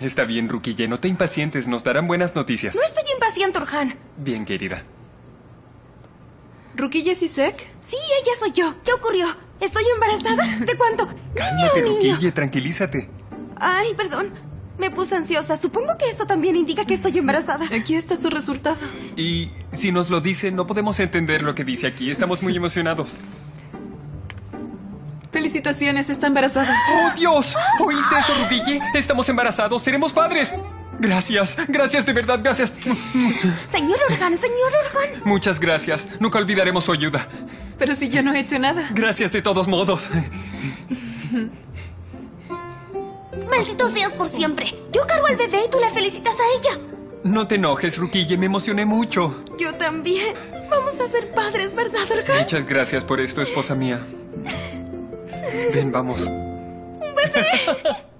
Está bien, Rukiye, no te impacientes, nos darán buenas noticias. No estoy impaciente, Orhan. Bien, querida. ¿Rukiye Şişek? Sí, ella soy yo. ¿Qué ocurrió? ¿Estoy embarazada? ¿De cuánto? Cálmate, Rukiye, tranquilízate. Ay, perdón. Me puse ansiosa. Supongo que esto también indica que estoy embarazada. Aquí está su resultado. Y si nos lo dice, no podemos entender lo que dice aquí. Estamos muy emocionados. Felicitaciones, está embarazada. ¡Oh, Dios! ¿Oíste eso, Rukiye? Estamos embarazados, seremos padres. Gracias, gracias de verdad, gracias. Señor Orhan, señor Orhan. Muchas gracias, nunca olvidaremos su ayuda. Pero si yo no he hecho nada. Gracias de todos modos. Maldito seas por siempre. Yo cargo al bebé y tú la felicitas a ella. No te enojes, Rukiye, me emocioné mucho. Yo también. Vamos a ser padres, ¿verdad, Orhan? Muchas gracias por esto, esposa mía. Ven, vamos. ¡Un bebé!